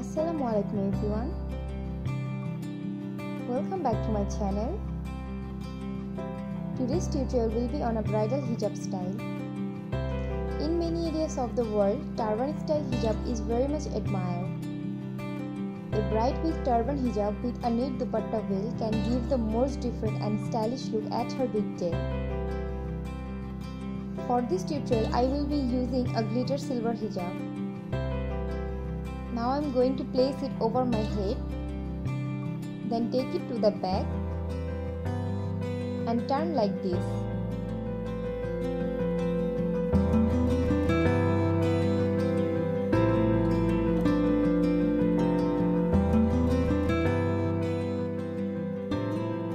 Assalamualaikum everyone. Welcome back to my channel. Today's tutorial will be on a bridal hijab style. In many areas of the world, turban style hijab is very much admired. A bride with turban hijab with a neat dupatta veil can give the most different and stylish look at her big day. For this tutorial, I will be using a glitter silver hijab. Now I am going to place it over my head, then take it to the back and turn like this.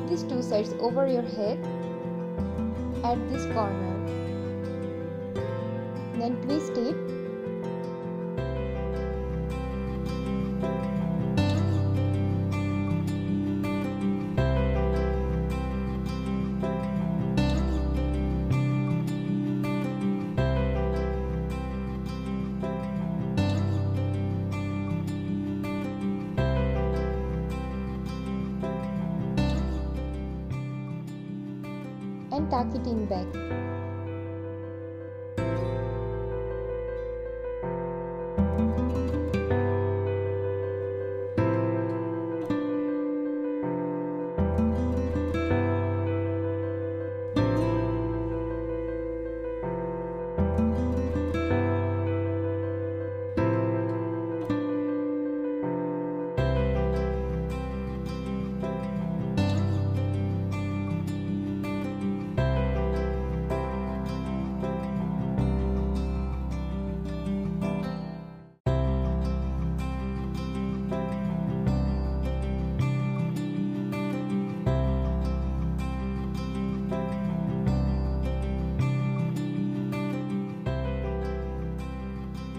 These two sides over your head at this corner, then twist it. And tuck it in back.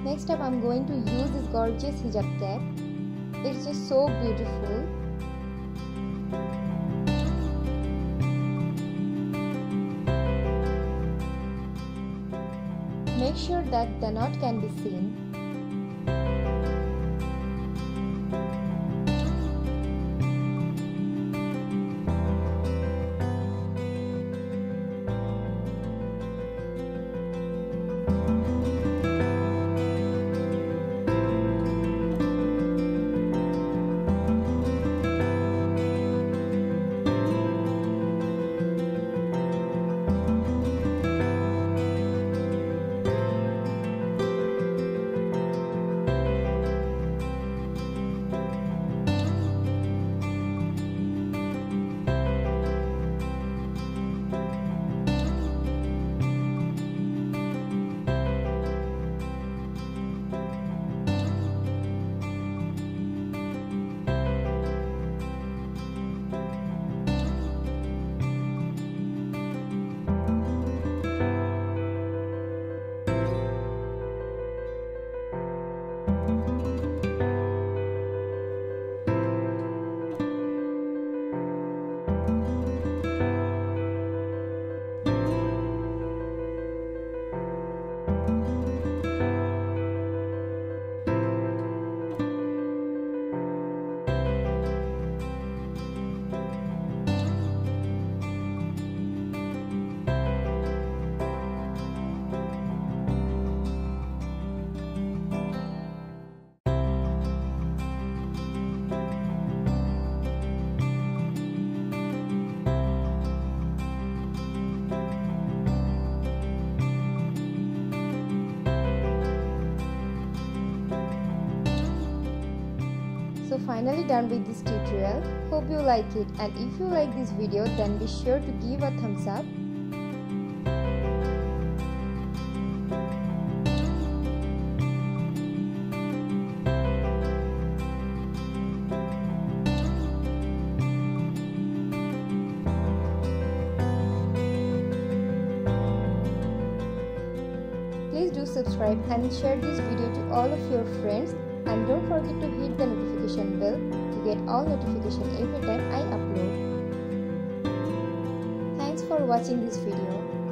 Next up, I'm going to use this gorgeous hijab cap. It's just so beautiful. Make sure that the knot can be seen. So finally done with this tutorial. Hope you like it, and if you like this video, then be sure to give a thumbs up. Please do subscribe and share this video to all of your friends. And don't forget to hit the notification bell to get all notifications every time I upload. Thanks for watching this video.